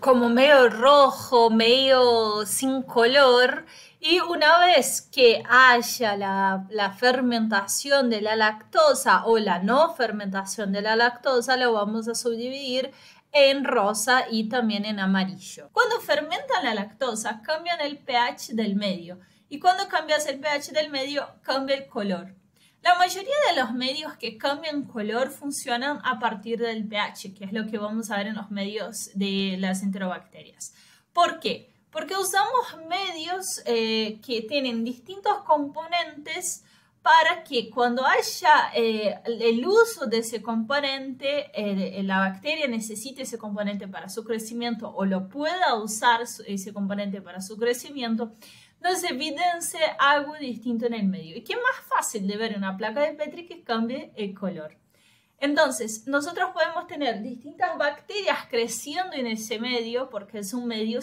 como medio rojo, medio sin color, y una vez que haya la fermentación de la lactosa o la no fermentación de la lactosa, lo vamos a subdividir en rosa y también en amarillo. Cuando fermentan la lactosa, cambian el pH del medio, y cuando cambias el pH del medio, cambia el color. La mayoría de los medios que cambian color funcionan a partir del pH, que es lo que vamos a ver en los medios de las enterobacterias. ¿Por qué? Porque usamos medios que tienen distintos componentes para que cuando haya el uso de ese componente, la bacteria necesite ese componente para su crecimiento o lo pueda usar ese componente para su crecimiento, nos evidencia algo distinto en el medio. ¿Y qué más fácil de ver en una placa de Petri que cambie el color? Entonces, nosotros podemos tener distintas bacterias creciendo en ese medio porque es un medio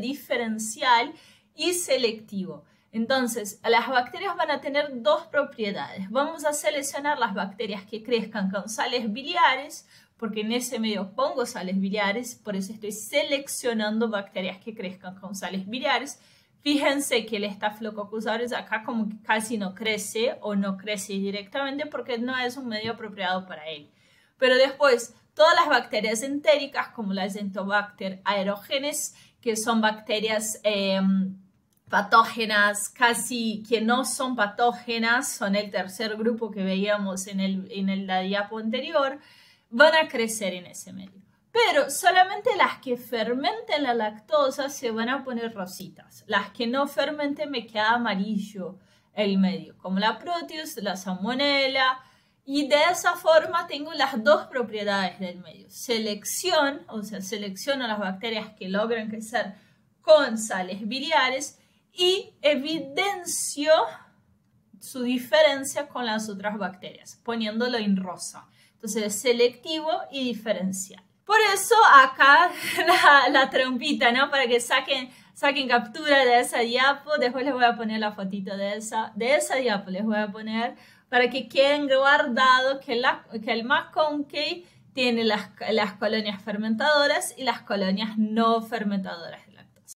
diferencial y selectivo. Entonces, las bacterias van a tener dos propiedades. Vamos a seleccionar las bacterias que crezcan con sales biliares, porque en ese medio pongo sales biliares, por eso estoy seleccionando bacterias que crezcan con sales biliares. Fíjense que el Staphylococcus aureus acá como que casi no crece o no crece directamente porque no es un medio apropiado para él. Pero después, todas las bacterias entéricas como las Enterobacter aerogenes, que son bacterias patógenas, casi que no son patógenas, son el tercer grupo que veíamos en la diapo anterior, van a crecer en ese medio. Pero solamente las que fermenten la lactosa se van a poner rositas. Las que no fermenten me queda amarillo el medio, como la Proteus, la Salmonella. Y de esa forma tengo las dos propiedades del medio. Selección, o sea, selecciono las bacterias que logran crecer con sales biliares y evidencio su diferencia con las otras bacterias, poniéndolo en rosa. Entonces es selectivo y diferencial. Por eso acá la trompita, ¿no? Para que saquen captura de esa diapo. Después les voy a poner la fotito de esa diapo, les voy a poner para que queden guardados que el MacConkey tiene las colonias fermentadoras y las colonias no fermentadoras.